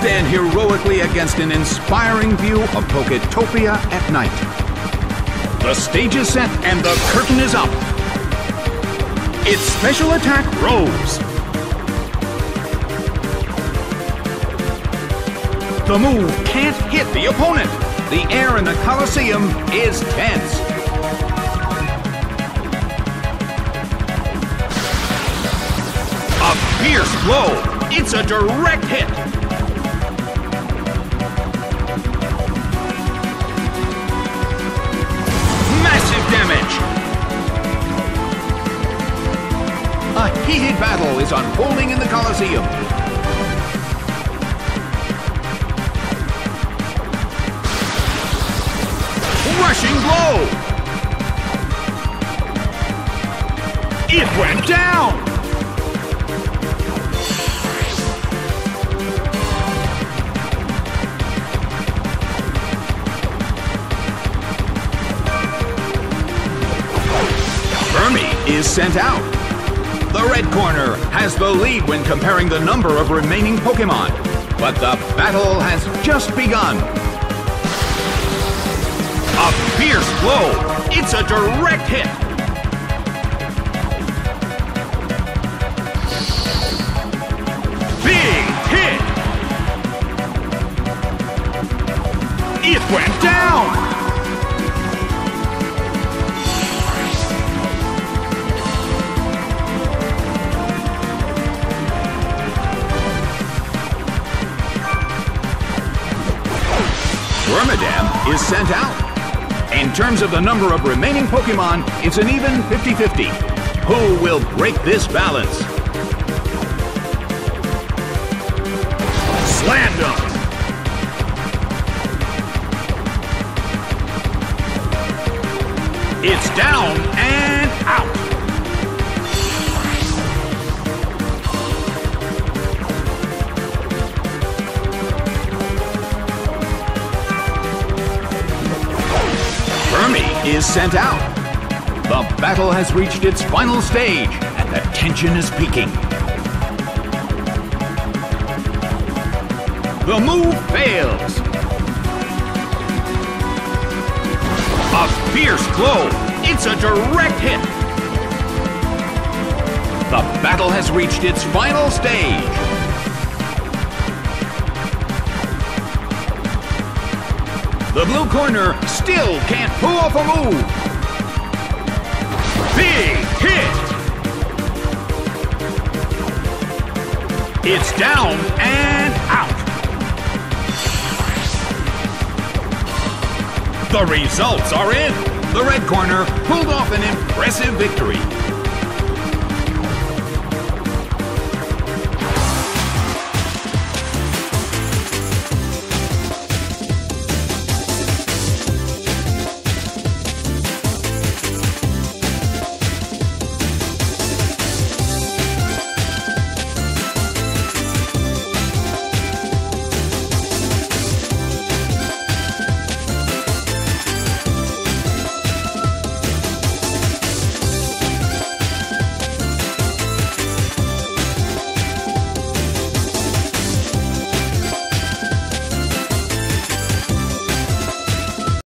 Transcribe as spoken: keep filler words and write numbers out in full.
stand heroically against an inspiring view of Poketopia at night. The stage is set and the curtain is up. Its special attack, Rose. The move can't hit the opponent. The air in the Colosseum is tense. A fierce blow. It's a direct hit. Massive damage. A heated battle is unfolding in the Colosseum. Crushing blow! It went down! Burmy is sent out. The red corner has the lead when comparing the number of remaining Pokemon, but the battle has just begun. A fierce blow! It's a direct hit! Big hit! It went down! Wormadam is sent out. In terms of the number of remaining Pokemon, it's an even fifty fifty. Who will break this balance? Slam dunk! It's down and out! Is sent out. The battle has reached its final stage and the tension is peaking. The move fails. A fierce blow. It's a direct hit. The battle has reached its final stage. The blue corner still can't pull off a move. Big hit! It's down and out. The results are in. The red corner pulled off an impressive victory.